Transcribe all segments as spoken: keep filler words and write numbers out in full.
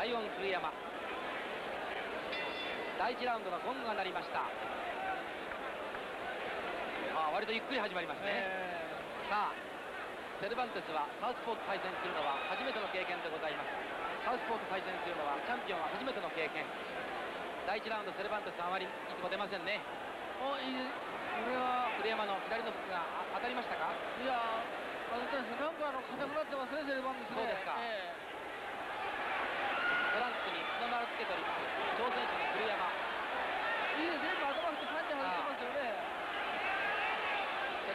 ライオン古山、だいいちラウンドのゴングが鳴りました。まあ割とゆっくり始まりますね。さあセルバンテスはサウスポーと対戦するのは初めての経験でございます。サウスポーと対戦するのはチャンピオンは初めての経験。だいいちラウンドセルバンテスはあまりいつも出ませんね。おいい、これは古山の左のフックが当たりましたか。いやー、私なんかあの硬くなってますね、セルバンテスね。そうですか、えートランクに日の丸つけております挑戦者の古山、いいですね、頭振ってパンチ外してますよね。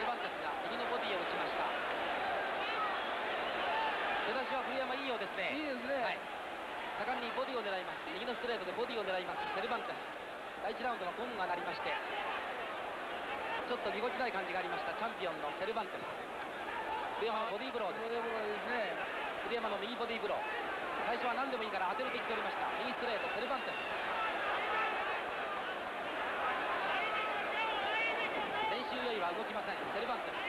セルバンテスが右のボディを打ちました。出だしは古山いいようですね。いいですね、はい、果敢にボディを狙います。右のストレートでボディを狙いますセルバンテス。だいいちラウンドのゴンが鳴りましてちょっと見ごちない感じがありましたチャンピオンのセルバンテス。古山のボディーブローです。ボディーブローですね。古山の右ボディーブロー、最初は何でもいいから当てると言っておりました。右ストレートセルバンテス、練習よりは動きませんセルバンテス。や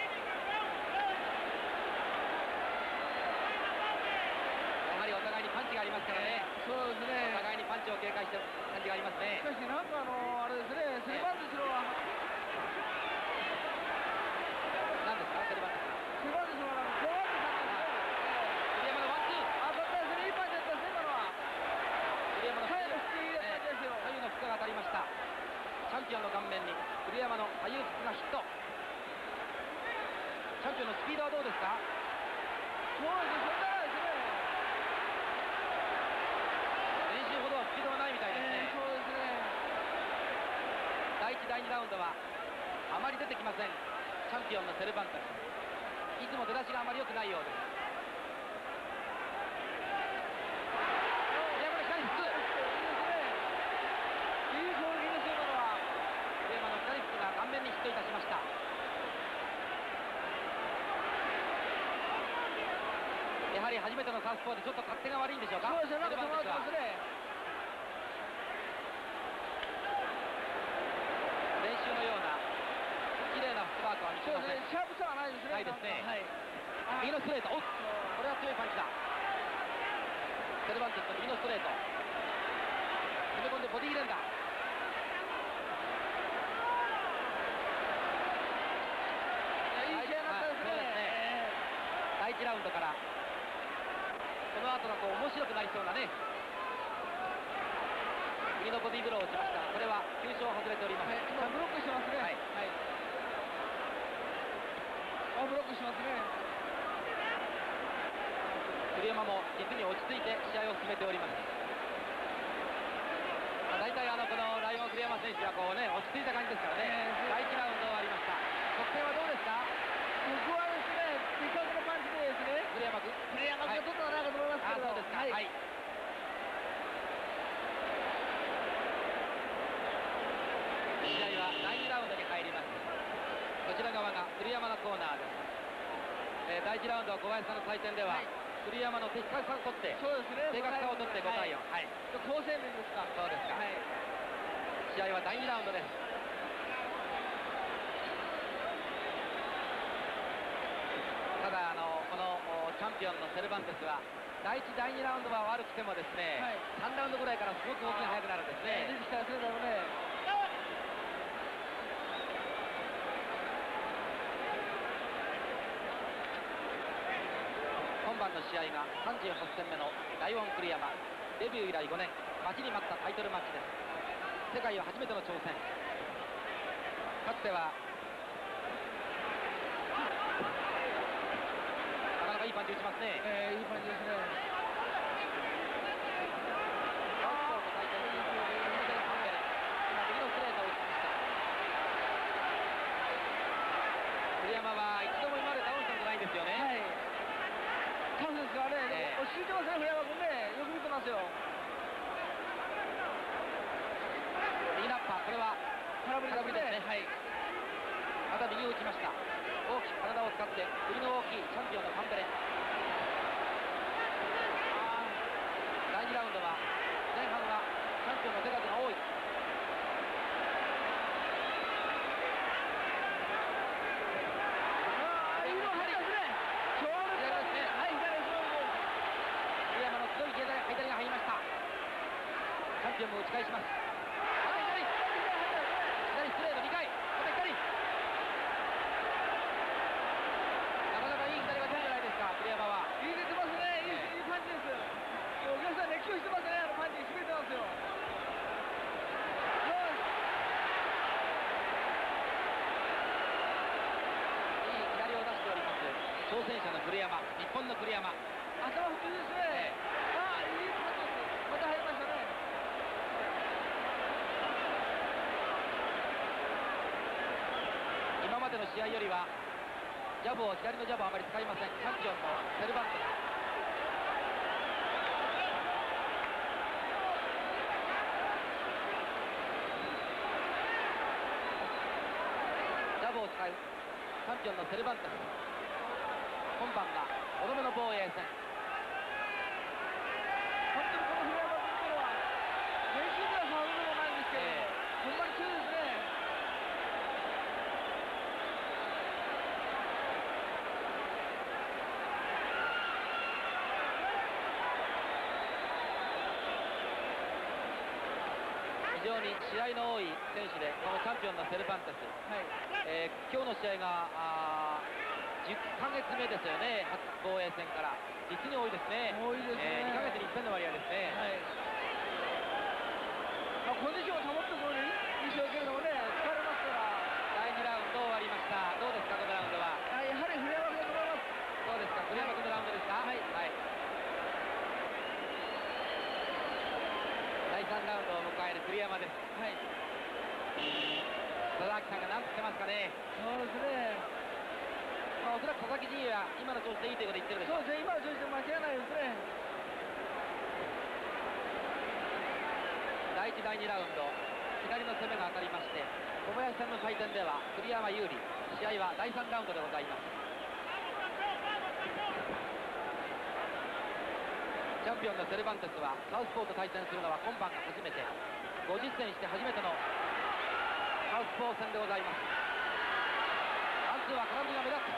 はりお互いにパンチがありますからね。そうですね、お互いにパンチを警戒している感じがありますね。しかしなんかあのあれですね、セルバンテスのは何ですか。セルバンテスセルバンテスは当たりました。チャンピオンの顔面に古山の左右フックがヒット。チャンピオンのスピードはどうですか。そうですね、練習ほどはスピードがないみたいですね。そうですね、だいいちだいにラウンドはあまり出てきませんチャンピオンのセルバンテス。いつも出だしがあまり良くないようです。いたしました。やはり初めてのサウスポーでちょっと勝手が悪いんでしょうか。そうですね、なんか止まってますね。練習のような綺麗なフットワークは見せません。シャープさはないですね。ないですね、はい、右のストレート、おっ、これは強いパンチだ。セルバンテスの右のストレート、攻め込んでボディー連打。だいいちラウンドからこの後のこう面白くなりそうなね、右のボディーブローを打ちました。これは急所を外れております。はい、今ブロックしてますね。はい、はい、あ、ブロックしてますね。古山も実に落ち着いて試合を進めております。まあ、大体あのこのライオン古山選手はこうね落ち着いた感じですからね。だいいちラウンド終わりました。得点はどうですか。僕はですね、的確なパンチでですね、古山君、古山君が取ったのかと思いますけど、はい、試合はだいにラウンドに入ります。こちら側が古山のコーナーです。えー、だいいちラウンドは小林さんの採点では、はい、古山の的確さを取って、そうですね、正確さを取ってごたいよん、はい、好青年ですか。そうですか、はい、試合はだいにラウンドです。ただあのこのチャンピオンのセルバンテスはだいいちだいにラウンドは悪くてもですね、はい、さんラウンドぐらいからすごく動きが速くなるんですね。出てきたらそうだろうね。今晩の試合がさんじゅうはち戦目のライオン栗山、デビュー以来ご年待ちに待ったタイトルマッチです。世界は初めての挑戦。かつてはいいパンチ打ちますね。えー、いいパンチですね。あー、今右のストレートを打ちました。古山は一度も今まで倒したことないんですよね。はい、タフですからね。えー、落ち着いてますね、古山君ね。よく見てますよ。右ナッパー、これは空振りですね。はい、また右を打ちました。大きく体を使って振りの大きいチャンピオンのカンベレ。だいにラウンドは前半はチャンピオンの手数が多い。古山の強い左が入りました。ピオンも打ち返します。左ストレートにかい、また左、なかなかいい左が出るんじゃないですか、栗山は。いい出てますね、いいパンチです。お客さん熱狂してますね、あのパンチ決めてますよ。挑戦者の栗山、日本の栗山、頭普通ですね。ああ、いいパスです。また入りましたね。今までの試合よりはジャブを、左のジャブをあまり使いません。チャンピオンのセルバント。ジャブを使うチャンピオンのセルバント。今晩がおどめの防衛戦。本当にこの平山君というのは練習ではファウルもないんですけど、ほんまに強いですね。非常に試合の多い選手で、このチャンピオンのセルバンテス、はいえー、今日の試合がじゅっかげつめですよね、初防衛戦から。実に多いですね。多いですね。えー、にかげつにいっかいの割合ですね。はい、まあ、コンディションを保ったとおりにしようけれどもね、疲れますから。だいにラウンド終わりました。どうですか、このラウンドは。あ、やはり栗山君でございます。どうですか、栗山君のラウンドですか。はい。はい、だいさんラウンドを迎える栗山です。はい。佐々木さんが何つってますかね。そうですね。まあ、おそらく佐々木陣営は今の調子でいいということで言ってるでしょう。そうですね、今の調子で間違いないですね。だいいち、だいにラウンド、左の攻めが当たりまして、小林さんの回転では栗山有利、試合はだいさんラウンドでございます。チャンピオンのセルバンテスは、サウスポーと対戦するのは今晩が初めて、ごじゅっせんして初めてのサウスポー戦でございます。まずは空振りが目立つ。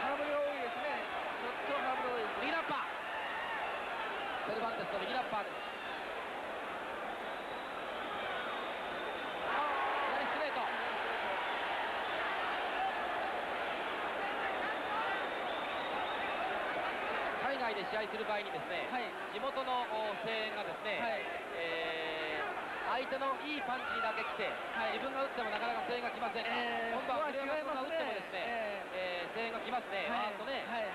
空振りが多いですね。ちょっと空振りが多いです。右ラッパー、セルバンテスの右ラッパーです。左ストレート。海外で試合する場合にですね、はい、地元の声援がですね、はいえー、相手のいいパンチにだけ来て、はい、自分が打ってもなかなか声援が来ません。えー、今度は違いますね。声援が来ますね。はい、あとね、はい、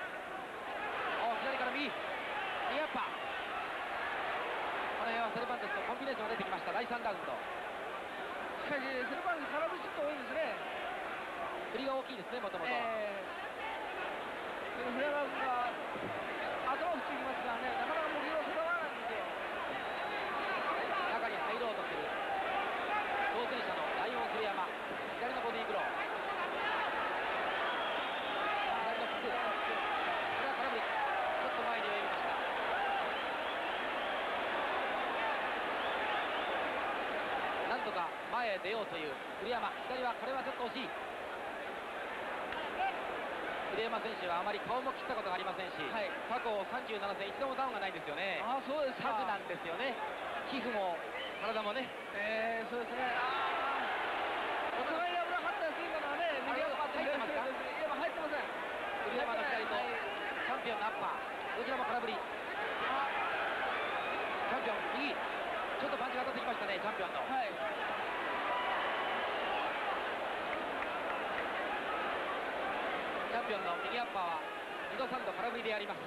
お左から右、右アッパー。この辺はセルバンテスのコンビネーションが出てきました。だいさんラウンド。しかしセルバンテス空振りちょっと多いですね。振りが大きいですね、もともと。えー、フレバンが頭を振っていきますからね、なかなか目標を定まらないんですよ。中に入ろうとする挑戦者のライオン栗山、左のボディーブロー。前へ出ようという栗山、左はこれはちょっと惜しい。栗山選手はあまり顔も切ったことがありませんし、はい、過去さんじゅうなな戦一度もダウンがないんですよね。ああ、そうですか。タフなんですよね、皮膚も体もね。ええー、そうですね。ああ、お互い危なかったですね、今のはね。右アッパー入ってますか。今入ってません。栗山の左とチャンピオンのアッパー、どちらも空振り。チャンピオン右、ちょっとパンチが当たってきましたね、チャンピオンの。はい、チャンピオンの右アッパーはにどさんど空振りでやります。だ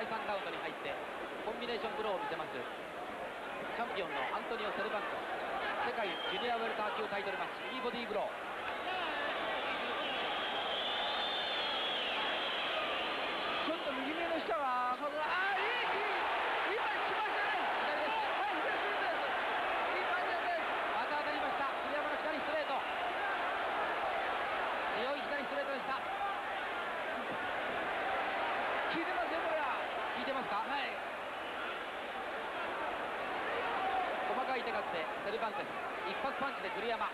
いさんラウンドに入ってコンビネーションブローを見せますチャンピオンのアントニオ・セルバント。世界ジュニアウェルター級タイトルマッチ、右ボディーブロー。ちょっと右目の下はああ、いいいいパンチ来ましたね。いいパンチです。また当たりました。栗山の左ストレート、強い左ストレートでした。効いてますよ、これは。効いてますか。はい。細かい手数でセルバンテス、一発パンチで栗山。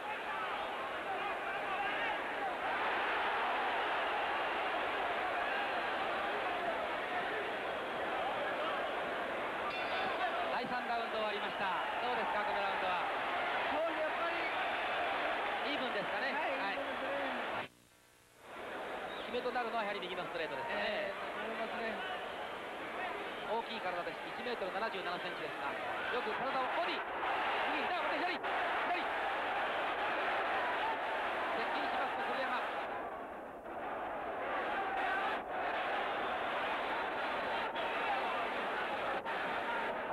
りました。どうですか、このラウンドは。もうやっぱりイーブンですかね。はい、はい、決めとなるのはやはり右のストレートですね。えー大きい体です。いちメートルななじゅうななセンチですが、よく体をボディ右左また左左接近しますと、古山果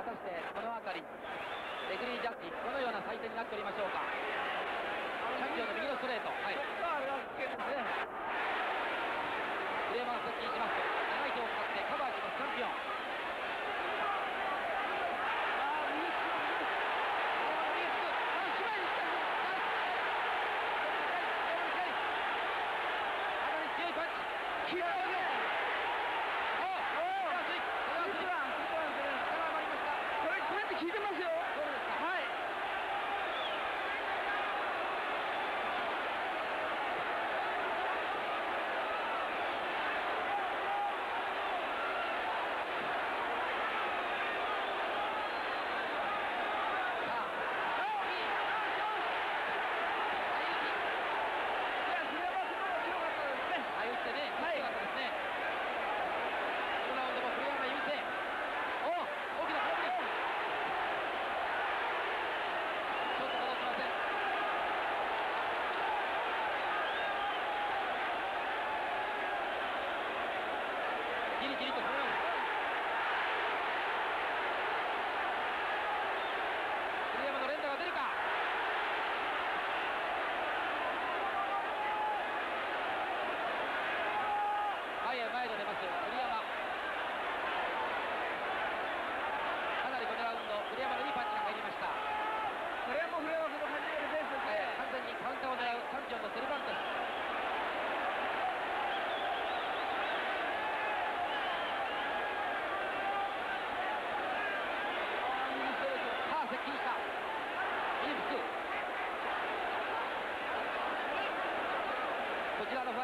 たしてこの辺りレフリージャッジ、どのような採点になっておりましょうか。チャンピオンの右のストレート、はい、古山が接近しますと長い手を使ってカバーしますチャンピオン。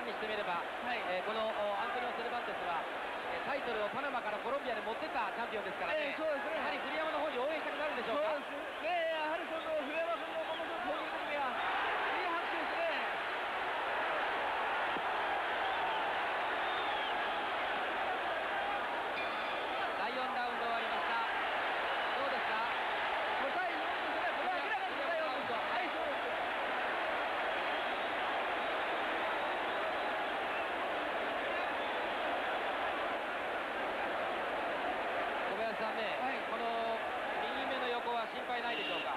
にしてみれば、はい、えー、このアントニオ・セルバンテスはタイトルをパナマからコロンビアに持ってったチャンピオンですからね。えー、そうですね。やはり栗山の方に応援したくなるでしょうか。そうですね。やはりその栗山君のこの攻撃力がいい拍手ですね。だいよんラウンド終わりました。どうですか。ごたいよんですね。これは明らかにごたいよんです。はい、そうです。この右目の横は心配ないでしょうか。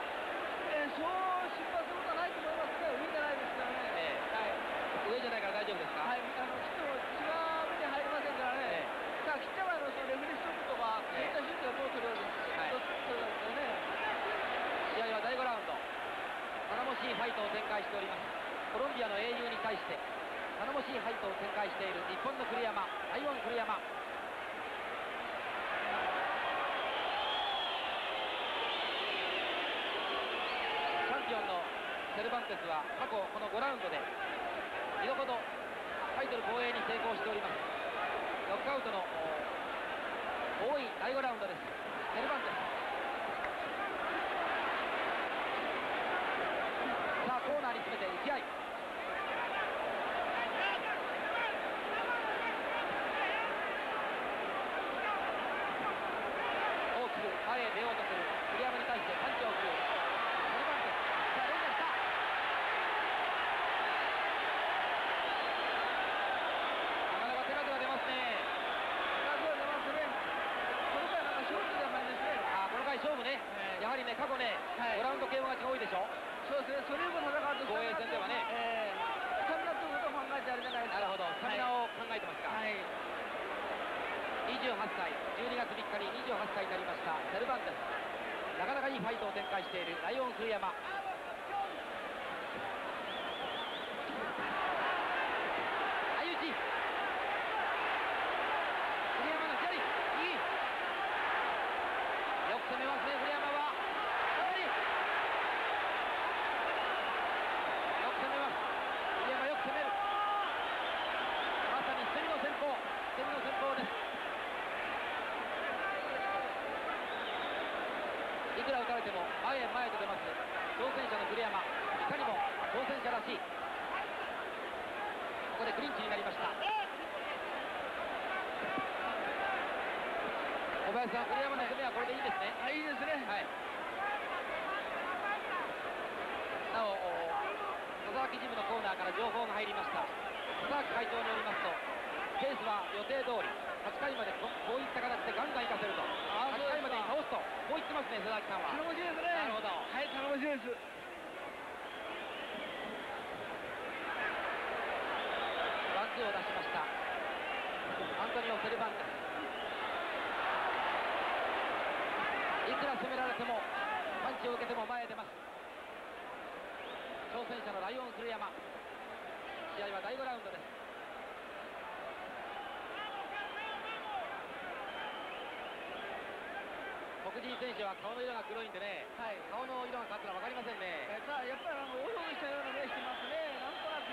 えー、そう心配することはないと思いますね。上じゃないですからね。えー、はい、上じゃないから大丈夫ですか。はい、あのきっと血が目に入りませんからね。えー、さあ切った場合のそのレフリーストップとはそういった手術がどうするようにするんですよね。試合はだいごラウンド、頼もしいファイトを展開しております。コロンビアの英雄に対して頼もしいファイトを展開している日本の栗山、台湾栗山。セルバンテスは過去このごラウンドでにどほどタイトル防衛に成功しております。ノックアウトの多いだいごラウンドです、セルバンテス。さあコーナーに詰めていき合い、大きく前へ出ようとする栗山に対してパンチを送る。やはりね、過去ね、ごラウンド ケーオー 勝ちが多いでしょ。そうですね、それも戦うと防衛戦ではね、スタミナということを考えてあれじゃないですか。なるほど、スタミナを考えてますか。にじゅうはっさい、じゅうにがつみっかににじゅうはっさいになりました、セルバンテス。なかなかいいファイトを展開しているライオン栗山。一ちら打たれても前へ前へと出ます挑戦者の古山、いかにも挑戦者らしい。ここでクリンチになりました。小林さん、古山の攻めはこれでいいですね。あ、いいですね、はい。なお野沢基ジムのコーナーから情報が入りました。佐々木会長によりますと、ケースは予定通りはちかいまでこういった形でガンガンいかせると、はちかいまでに倒すとこう言ってますね、佐々木さんは。頼もしいですね。なるほど、はい、頼もしいです。ワンツーを出しました、アントニオ・セルバンテス。いくら攻められてもパンチを受けても前へ出ます。挑戦者のライオン古山、試合はだいごラウンドです。黒人選手は顔の色が黒いんでね、はい、顔の色が変わったら分かりませんね。ただやっぱりあのオフにしたような目してますね、なんとなく。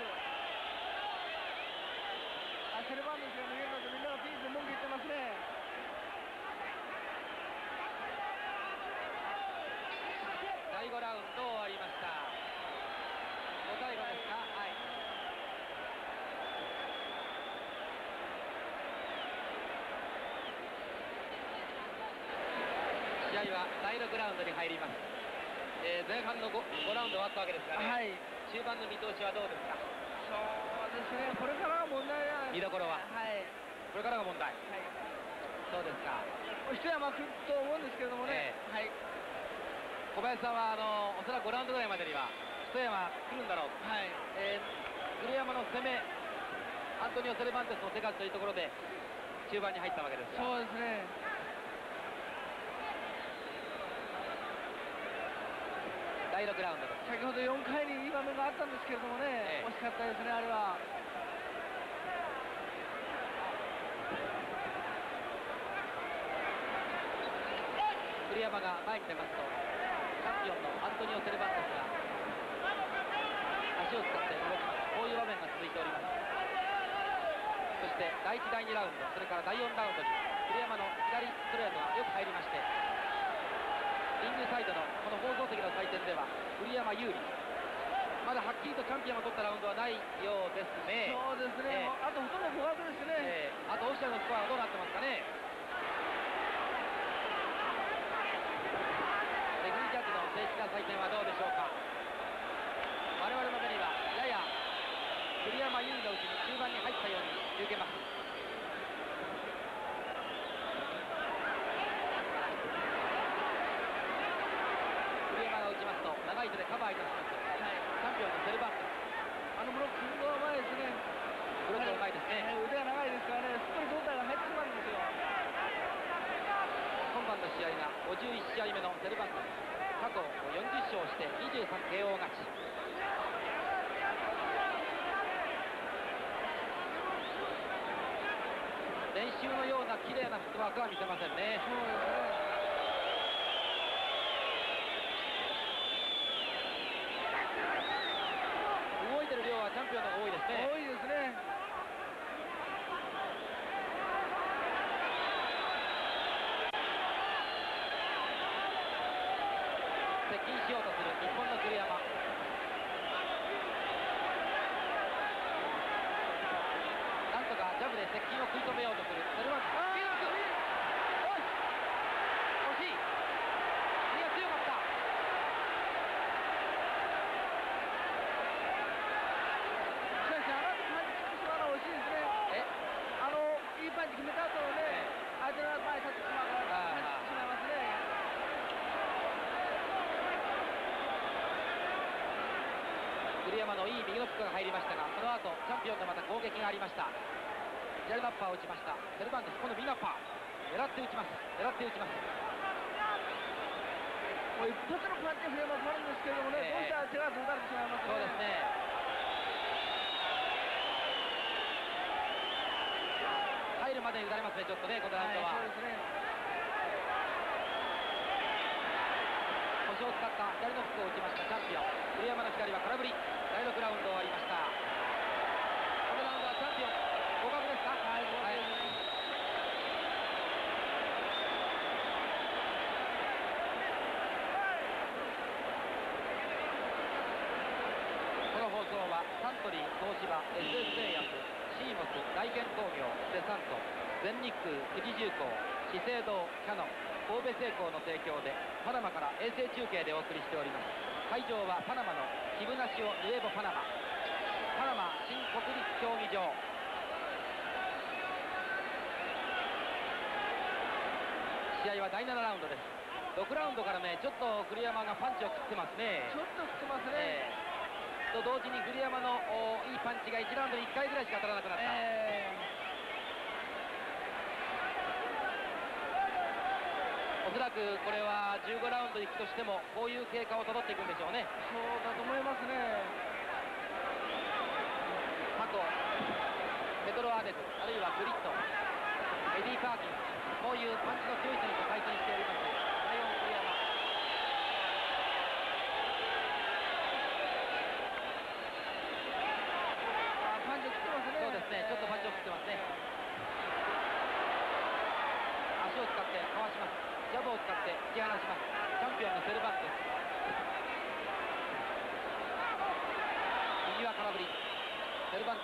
あ、セルバンテスが見えるのでみんながピースで文句言ってますね。だいごラウンド終わりました。ごたいごですか、はい。試合はだいろくラウンドに入ります。えー、前半の ご, ごラウンド終わったわけですからね、はい、中盤の見通しはどうですか。そうですね、これからが問題だ。見どころは、はい、これからが問題、はい、そうですか。一山くと思うんですけれどもね、えーはい、小林さんはあのおそらくごラウンドぐらいまでには一山来るんだろうと、はいえー、古山の攻め、アントニオ・セルバンテスの手数というところで中盤に入ったわけですから。そうですね。だいろくラウンドです。先ほどよんかいにいい場面があったんですけれどもね、ええ、惜しかったですね、あれは。栗山が前に出ますと、チャンピオンのアントニオ・セルバンテスが足を使って動きます。こういう場面が続いております。そしてだいいち、だいにラウンド、それからだいよんラウンドに栗山の左ストレートがよく入りまして、リングサイドのこの放送席の採点では栗山有利。まだはっきりとチャンピオンを取ったラウンドはないようですね。そうですね、えー、あとほとんど互角ですね、えー、あとオフィシャルのスコアはどうなってますかね。レフリージャッジの正式な採点はどうでしょうか。我々の目にはやや栗山有利のうちに中盤に入ったように受けます。長い手でカバーいたします、はい、チャンピオンのセルバンテス。あのブロックの前ですね、ブロックの前ですね、腕が長いですからね、すっぽり胴体が入ってしまうんですよ。今晩の試合がごじゅういち試合目のセルバンテス、過去よんじゅっしょうをして にじゅうさんケーオー 勝ち。練習のような綺麗なフットワークは見せませんね。そうですね、チャンピオンの方が多いですね。多いですね。接近しようとする日本の栗山。なんとかジャブで接近を食い止めようとするセルバンテス。いい右のフックが入りましたが、その後チャンピオンのまた攻撃がありました。左バッパーを打ちましたセルバンテス、この右バッパー狙って打ちます、狙って打ちます。もう一発のパンチ振ればあるんですけれどもね、どうしたら手が打たれてしまいますね。そうですね、入るまでに打たれますね、ちょっとね、このラウンドは、はい、そうですね。腰を使った左のフックを打ちましたチャンピオン栗山の左は空振り。だいろくラウンド終わりました。このラウンドはチャンピオン互角ですか、はい、はい、トリー、東芝、エスエス 製薬、シーモス、大健工業、デサント、全日空、富士重工、資生堂、キヤノン、神戸製鋼の提供でパナマから衛星中継でお送りしております。会場はパナマのキブナシオ・ヌエボ・パナマ、パナマ新国立競技場。試合はだいななラウンドです。ろくラウンドからね、ちょっと栗山がパンチを食ってますね。ちょっと食ってますね、えー、と同時に栗山のいいパンチがいちラウンドにいっかいぐらいしか当たらなくなった、えー、おそらくこれはじゅうごラウンドいくとしてもこういう経過をたどっていくんでしょうね。そうだと思いますね。過去ペトロ・アデス、あるいはグリット、エディ・パーキン、こういうパンチの強い選手と対戦しております。ちょっとパンチを食ってますね。足を使ってかわします。ジャブを使って引き離します。チャンピオンのセルバックです。右は空振り、セルバック、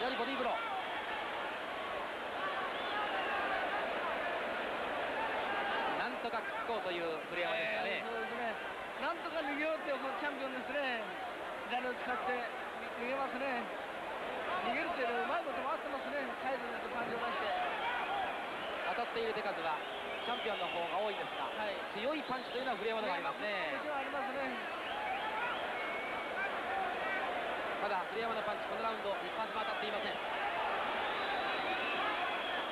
左ボディーブロー。なんとか拮抗というプレーヤーでしたね。そうですね。なんとか逃げようっていうチャンピオンですね。左を使って逃げますね。逃げるというのはうまいこと回ってますね。サイドに感じまして、当たっている手数はチャンピオンの方が多いですが、はい、強いパンチというのは振れ技がありますね。もちろんありますね。ただ栗山のパンチ、このラウンド一発も当たっていません。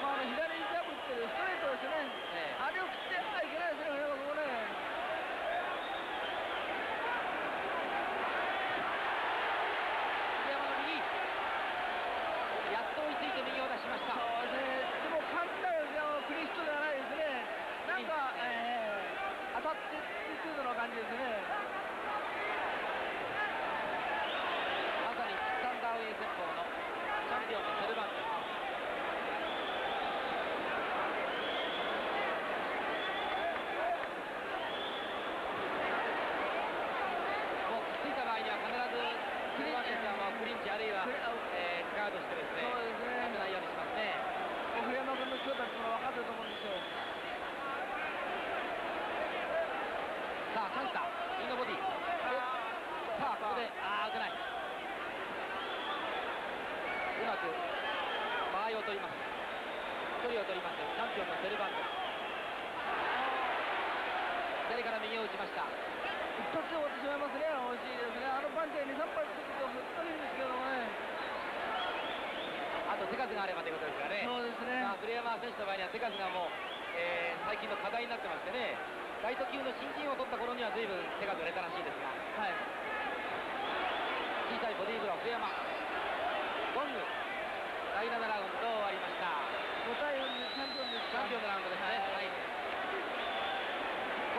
まあ、あの左にジャブっていうストレートですね、えー、あれを切ってはいけないですね。ここね、まさにスタンダーウィング、戦法のチャンピオンのセルバンク。もうくっついた場合には必ずクリンチ、クリンチあるいはガードしてですね、危ないようにしますね。栗山君の強打ってのは分かってると思うんですよ。さあ、カンタ、インのボディ。さあ、ここで、ああ、危ない。うまく間合いを取ります。距離を取ります。チャンピオンのセルバンド。左から右を打ちました。一発で終わってしまいますね。惜しいですね。あのパンチでに、さん発つくと、本当にいいんですけどもね。あと、手数があればということですからね。そうですね。まあ、栗山選手の場合には、手数がもう、えー、最近の課題になってましてね。ライト級の新人を取った頃には随分手がずれたらしいですが、はい、小さいボディーブロー、栗山ゴング、だいななラウンド終わりました。ごたいよんでチャンピオンですか。チャン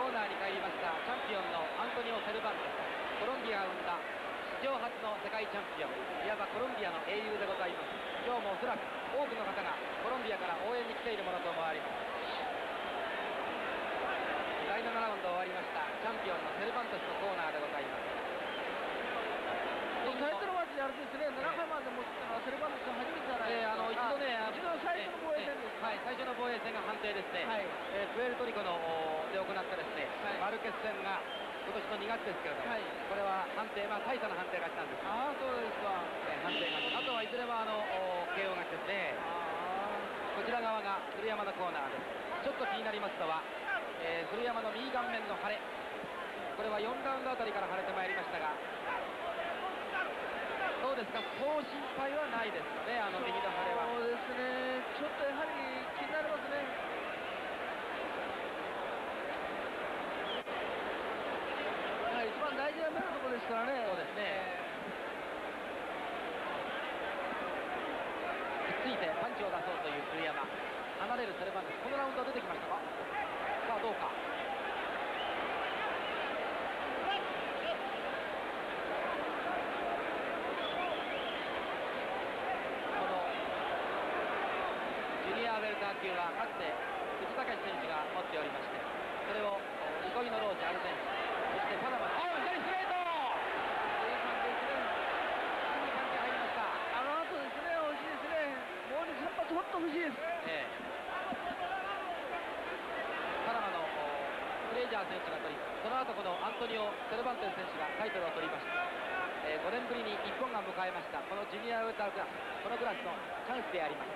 ピオンのラウンドですね、はい、コーナーに帰りました。チャンピオンのアントニオ・セルバンテ、コロンビアが生んだ史上初の世界チャンピオン、いわばコロンビアの英雄でございます。今日もおそらく多くの方がコロンビアから応援に来ているものと思われます。だいななラウンド終わりました。チャンピオンのセルバントスのコーナーでございます。タイトルマッチであれですね、ななかいまで持ってたのはセルバントス初めてじゃないですか。あの一度ね、一度最初の防衛戦です。はい、最初の防衛戦が判定ですね。はい、えー、プエルトリコので行ったですね、マルケス戦が今年のにがつですけれども、はい、これは判定、まあ大差の判定がしたんです。ああ、そうですか。えー、判定が。あとはいずれもあの ケーオー が来てですね。こちら側が栗山のコーナーです。ちょっと気になりましたは。えー、古山の右顔面の腫れ、これはよんラウンドあたりから腫れてまいりましたが、どうですか、そう心配はないですかね、あの右の腫れは。そうですね、ちょっとやはり気になりますね。はい、一番大事な目のところですからね。そうですね、くっついてパンチを出そうという古山、離れるセルバンです。このラウンドは出てきましたか。さあ、どうか。このジュニアウェルター級はかつて藤武選手が持っておりまして、それを憩いのロージアルゼンチン、そしてパナマの左ストレート、いい関係する。いい関係入ラー選手が取り、その後このアントニオ・セルバンテン選手がタイトルを取りました、えー、ごねんぶりに日本が迎えましたこのジュニアウェルタークラス、このクラスのチャンスであります。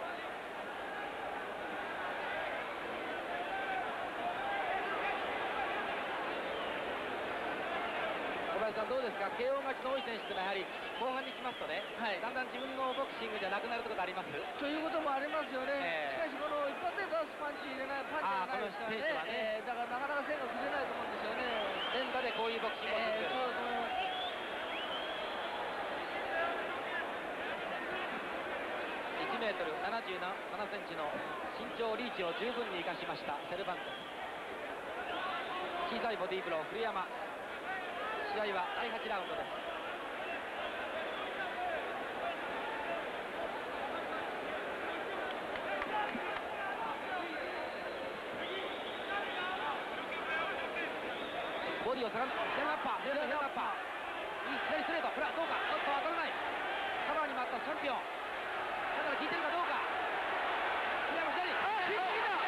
どうですか、慶応勝ちの多い選手というのはやはり後半にきますとね、はい、だんだん自分のボクシングじゃなくなるということありますということもありますよね、えー、しかしこの一発で出すパンチ入れない、パンチ入れないですからね、えー、だからなかなか線が崩れないと思うんですよね、連打でこういうボクシングをする、えー、いちメートルななじゅうななセンチの身長リーチを十分に生かしましたセルバンテン、小さいボディーブロー古山、試合はだいはちラウンドです。ボディを探す、センアッパー、センアッパー、いい左ストレート、フラどうか、ちょっと当たらない、カバーに回ったチャンピオン、だから効いてるかどうか、左も左、左も左。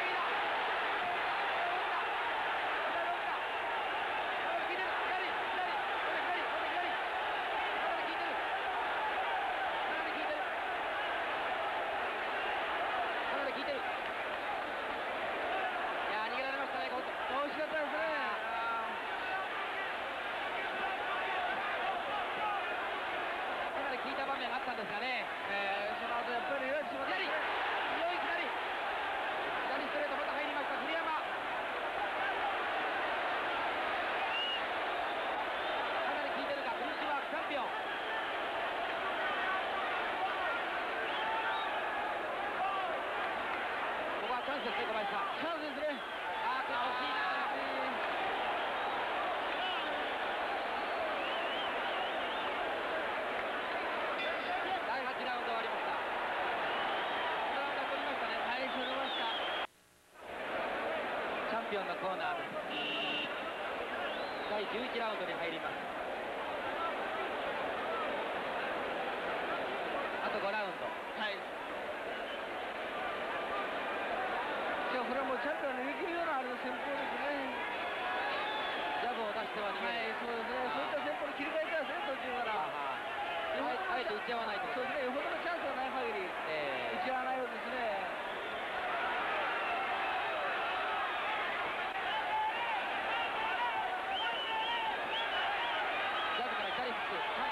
コーナーだいじゅういちラウンドに入ります。あとごラウンド。はい、じゃあこれはもうチャンピオンにできるようなあれの戦法ですね。ジャブを出しては逃げる、はい、そうですね、そういった戦法に切り替えたんですね、途中からあえて打ち合わないと、そうですね、よほどのチャンスがない限り、えー、打ち合わないようですね。だ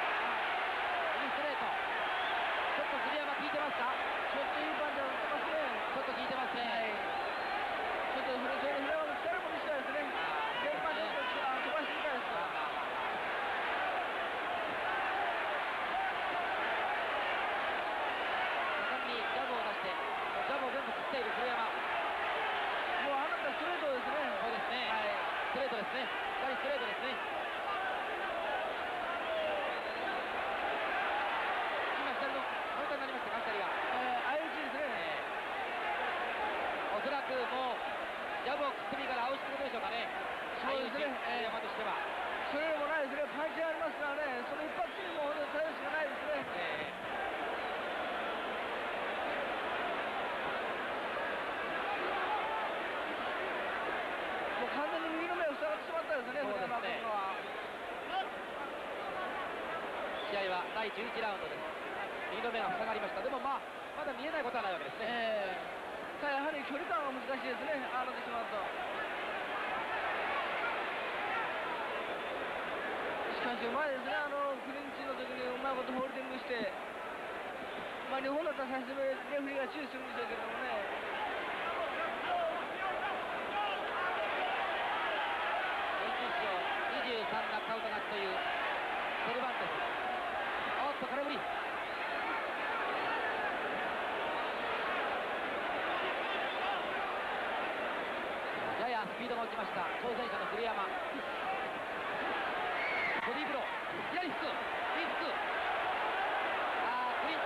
いじゅういちラウンドです。右の目が塞がりました。でもまあまだ見えないことはないわけですね。えー、ただやはり距離感は難しいですね。あのでしまうと。しかしうまいですね。あのクリンチの時にうまいことホールディングして、まあ日本だったらさすがにレフリーが注意するんでしょうけどもね。よんじゅうしょうにじゅうさんナックアウト勝ちというセルバンテン。空振り。ややスピードが落ちました挑戦者の古山。ボディーブロー左フック、右フック、あークリンチ、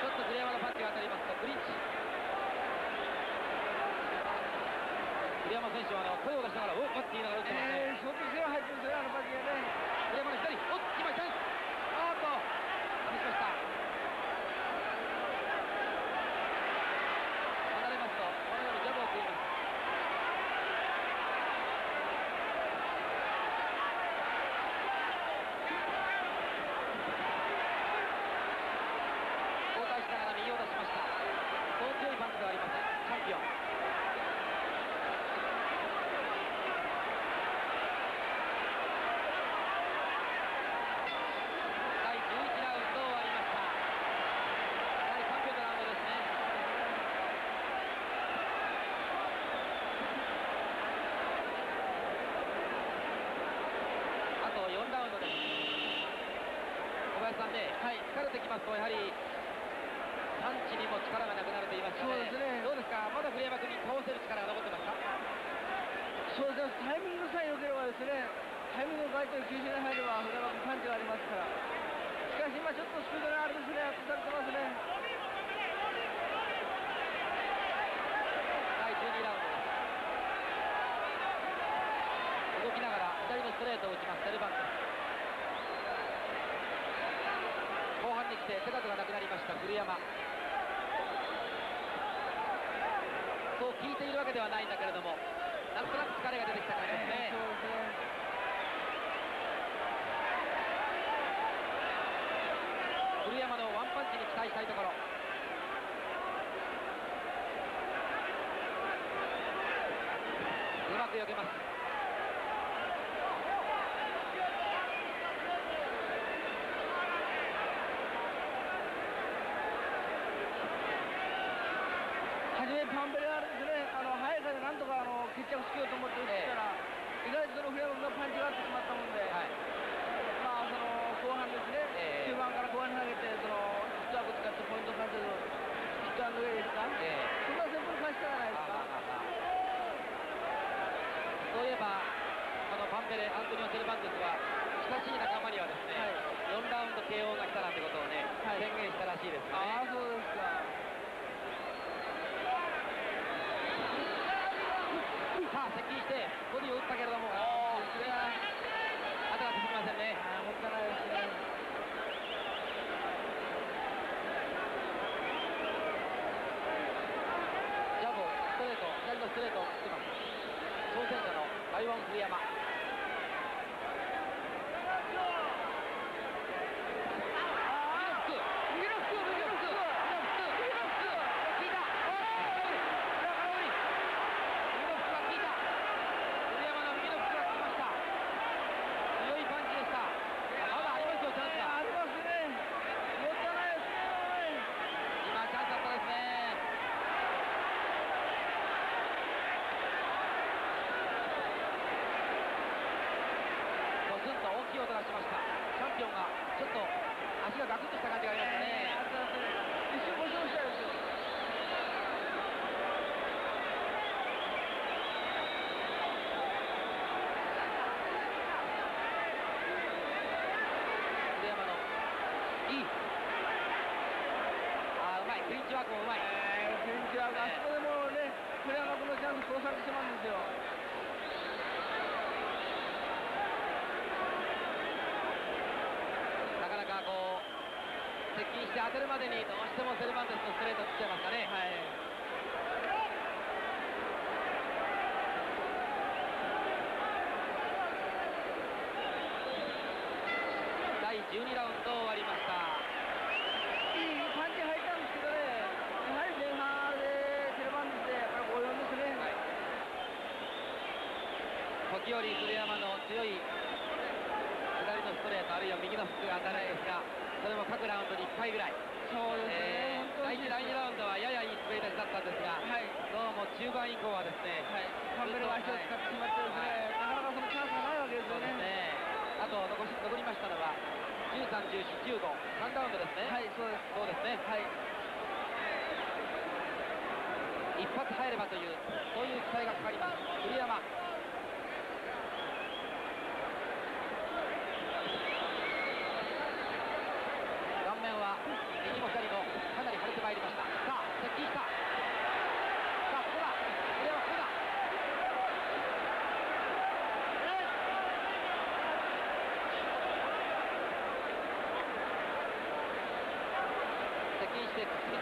ちょっと古山のパンチが当たりますとクリンチ。古山選手はあの声を出しながら「おっ!」って言いながら打ってますね。相当強い入ってるんですよね、あのパンチがね。古山の左、おっ、今チャンス、あーっと林さんね、はい、疲れてきますと、やはりパンチにも力がなくなっていますね。そうですね。どうですか、まだ栗山君に倒せる力が残ってますか？そうですね、タイミングさえ良ければですね、タイミングが相手の球種に入れば、栗山君パンチがありますから、しかし今、ちょっとスピードがあれですね、圧倒されてますね。ストレートを打ちますセルバンテス。後半に来て手数がなくなりました古山、そう聞いているわけではないんだけれども、なんとなく疲れが出てきた感じですね。古山のワンパンチに期待したいところ。うまく避けます。パンベレはですね、あの速さでなんとかあの決着つけようと思って打ってたら、えー、意外とそのフレームがパンチがあってしまったもんで、はい、まあその後半ですね、えー、中盤から後半に投げてそのヒットアップ使ってポイントを稼ぐヒットアンドウェイですか、えー、そんな戦法を貸したじゃないですか。そういえばこのパンベレ、アントニオ・セルバンテスは親しい仲間にはですね、はい、よんラウンド ケーオー が来たなんてことをね、はい、宣言したらしいですね。ああ、そうですか。接近してボディを打ったけれども、あー、後が続きませんね。あー、もったいないですね。ジャブ、ストレート、左のストレートを打ってます。挑戦者のライオン栗山、当てるまでにどうしてもセルバンテスのストレートを打っちゃいますかね。はい、だいじゅうにラウンド終わりました。いいパンチ入ったんですけどね、やはり前半でセルバンテスでやっぱりごよんですね、はい、時折栗山の強い左のストレートあるいは右のフックが当たらないですが、それも各ラウンドにいっかいぐらい。そうですね、だいいち、だいにラウンドはややいい滑り出しだったんですが、はい、どうも中盤以降はですね、はい、パンベレは足を使ってしまってですね、はい、なかなかそのチャンスがないわけですよね。あと残し残りましたのはじゅうさん、じゅうよん、じゅうご、さんラウンドですね。はい、そうです、そうですね、はい、一発入ればという、そういう期待がかかります栗山。ボ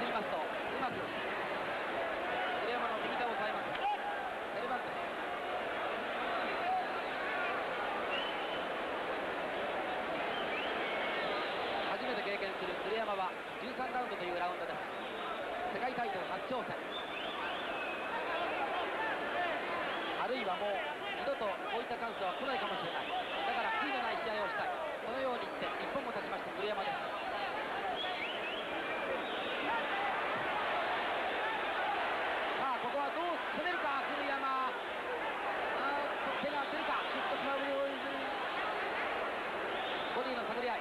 ディの探り合い。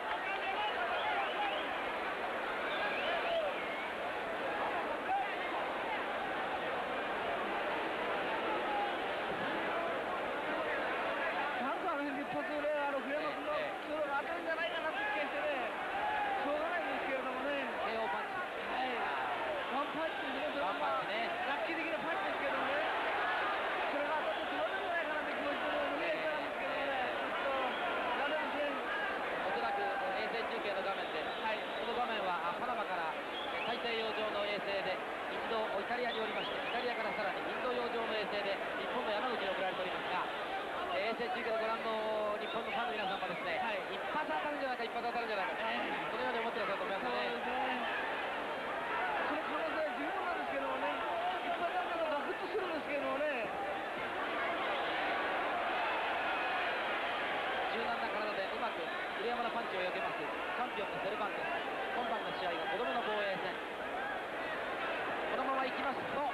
が刺さるんじゃないかと、そのように思ってらっしゃると思いますね。栗山のパンチを避けますチャンピオンのセルバンテス。今晩の試合は子供の防衛戦。このまま行きますと、おっ、あ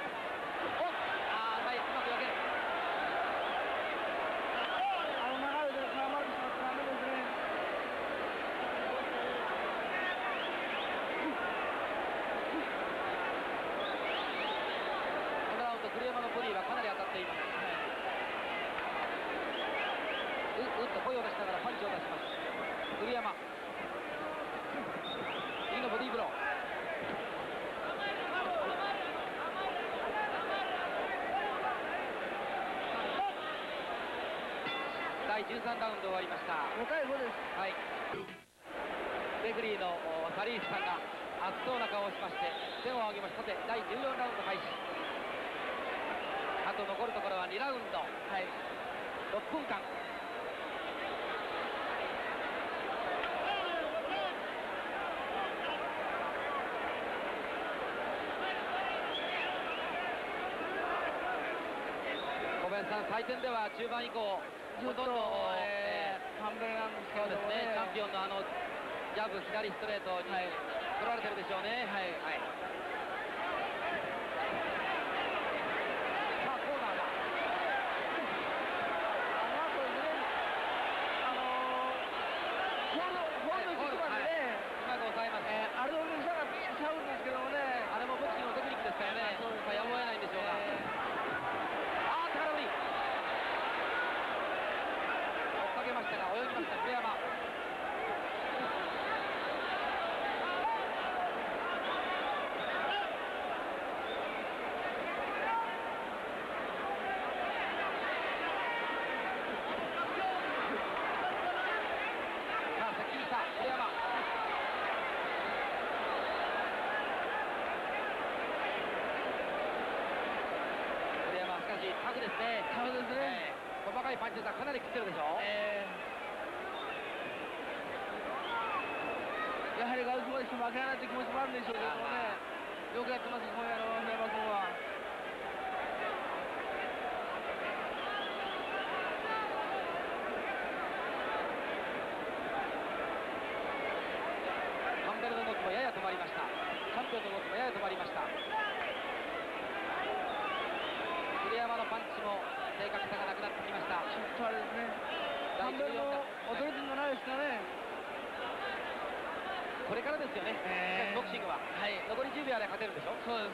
あ、うまい、うまく避ける。あの長い腕が絡まれてしまったらダメですね。このラウンド、栗山のボディはかなり当たっています。うっと声を出しながらパンチを出します。栗山、次のボディーブロー。だいじゅうさんラウンド終わりました。ごたいごです。はい、レフリーのサリースさんが熱そうな顔をしまして手を挙げました。さて、だいじゅうよんラウンド開始。あと残るところはにラウンド。はい、ろっぷんかん。採点では中盤以降ほとんど完璧なんですけどね。チャンピオンのあのジャブ、左ストレートに取られてるでしょうね。はい、はい、さあ、コーナーだ。あの後ですね、あのフォール、フォールの軸までね、うまく抑えますね。あれの上下がピンしちゃうんですけどもね、あれもボクシングのテクニックですからね、やむを得ないんでしょうが。泳ぎましたが、泳ぎました栗山。このラウンド、栗山の細かいパンチがかなり食ってるでしょ。えーやはりガウスまでしても負けられないという気持ちもあるんでしょうけどもね、よくやってます、今夜の平山君は。カンベルの動きもやや止まりました。チャンピオンの動きもやや止まりました。栗山のパンチも正確さがなくなってきました。ちょっとあれですね、カンベルの踊りもないですかね。これからですよね、えー、ボクシングは。はい、残りじゅうびょうあれば勝てるんでしょ。そうです。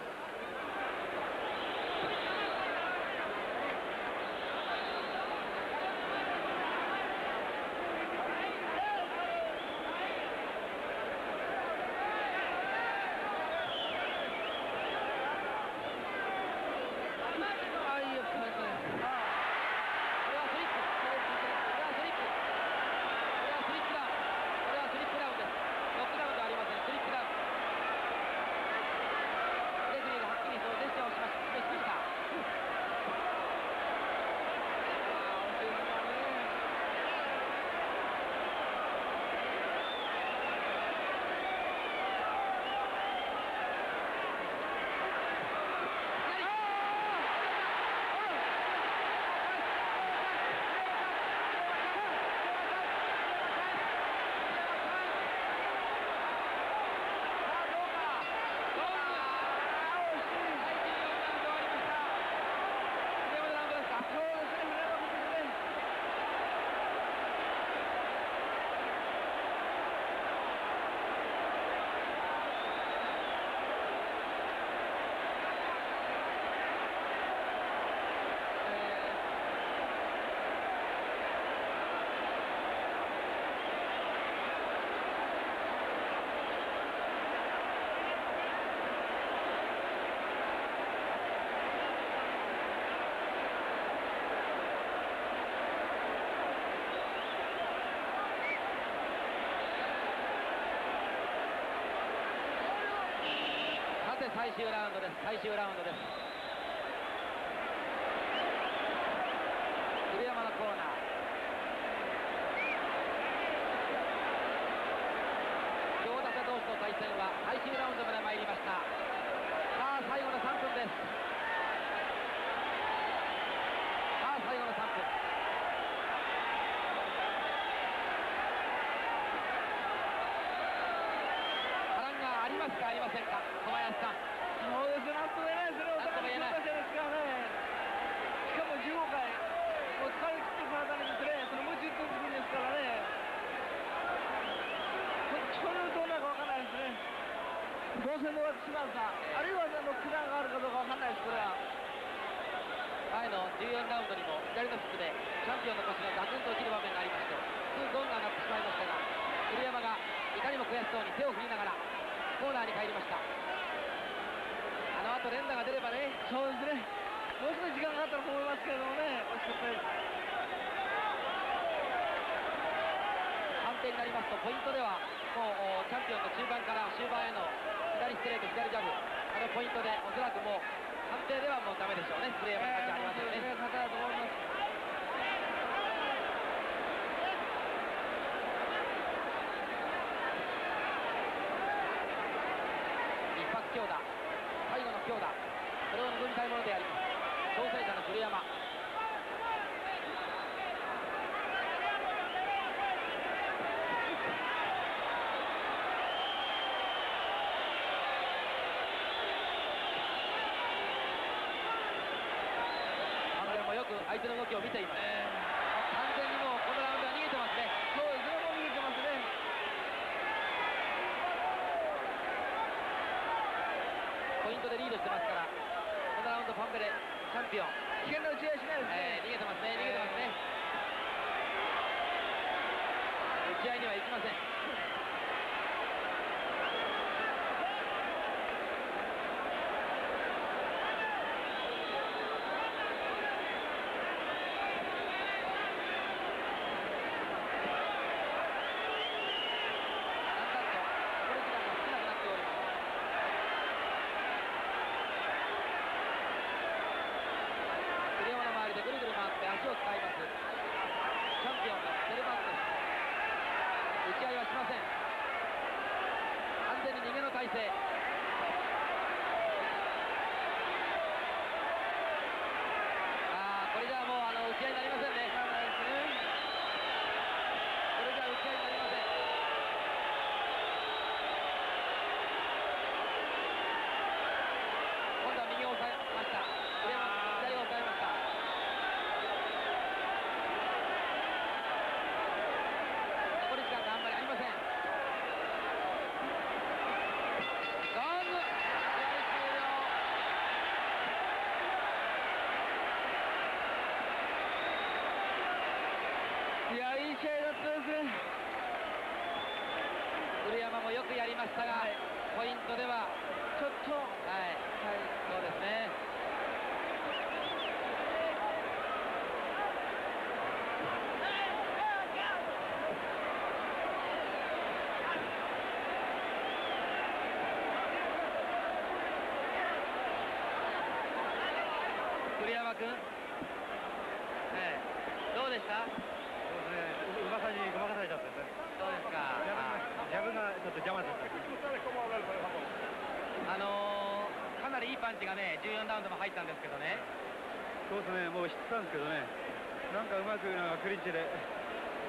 最終ラウンドです。最終ラウンドです。栗山のコーナー。チャンスがありませんか、小林さん。そうですね、なんとも言えないですね、お互いの強打者ですからね。しかもじゅうごかい、もう疲れ切ってもらったんですね、そのもう一度打つんですからね、それをどうなるか分からないですね。どうせ終わってしまうか、あるいはあのクランがあるかどうか分からないです、これは。前のじゅうよんラウンドにも左のフックでチャンピオンの腰がガツンと落ちる場面がありまして、ツーゾーンが上がってしまいましたが、鶴山がいかにも悔しそうに手を振りながらコーナーに帰りました。あのあと連打が出ればね、そうですね、もう少し時間がかかったと思いますけれどもね、惜しかったです。判定になりますと、ポイントではもうチャンピオンの中盤から終盤への左ストレート、左ジャブ、あのポイントでおそらくもう判定ではもうダメでしょうね。鶴山の勝ちありますよね。勝てないと思います。強打、最後の強打、それを望みたいものであります、挑戦者の古山。あの辺もよく相手の動きを見ています、えー、完全にもうこのラウンドは逃げてますね。リードしてますから、このラウンドパンベレチャンピオン、危険な打ち合いしないですね、えー、逃げてますね、逃げてますね、えー、打ち合いにはいきません。クリンチで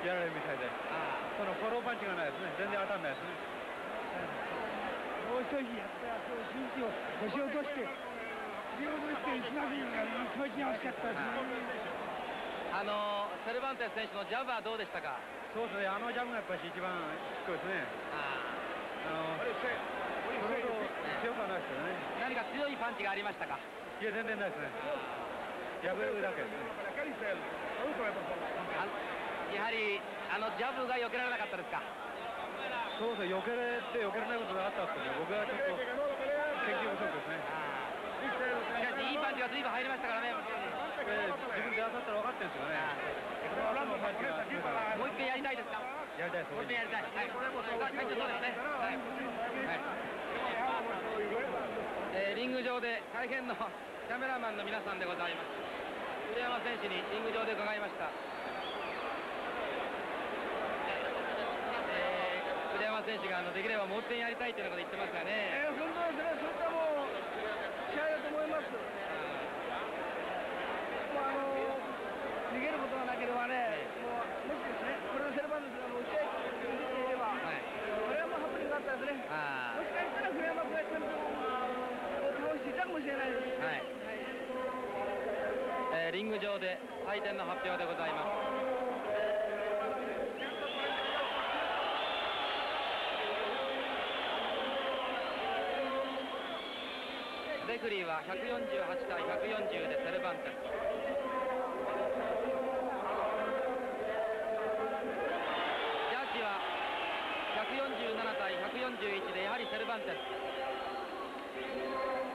やられるみたいで、そのフォローパンチがないですね、全然当たんないですね。もう一人やって、あと陣地を腰を落として、振り戻していきなりが非常に惜しかったですね。あのセルバンテス選手のジャブはどうでしたか？そうですね、あのジャブがやっぱり一番しっこいですね。あのそれほど強くはないですよね。何か強いパンチがありましたか？いや、全然ないですね。破れるだけですね。やはりあのジャブが避けられなかったですか？そうですね、避けられて避けられないことがあったんですけど、僕はちょっと研究不足ですね。しかしいいパンチが随分入りましたからね、えー、自分で当たったら分かってるんですよね。もう一回やりたいですか？やりたいです、もう一回やりたい。はい、そうですね、はいはい、えー、リング上で大変のキャメラマンの皆さんでございます。鶴山選手にリング上で伺いました。えー、鶴山選手があのできればもう一点やりたいということで言ってますがね。えー、本当ですね。それとも試合だと思います。もうあの逃げることがなければね、もうもしですね、これのセルバンですが、もう打ち合いに出ていれば、これはもうハプニングだったですね。もしかしたら。リング上で採点の発表でございます。レフリーはひゃくよんじゅうはちたいひゃくよんじゅうでセルバンテス。 ひゃくよんじゅうななたいひゃくよんじゅういちでやはりセルバンテス。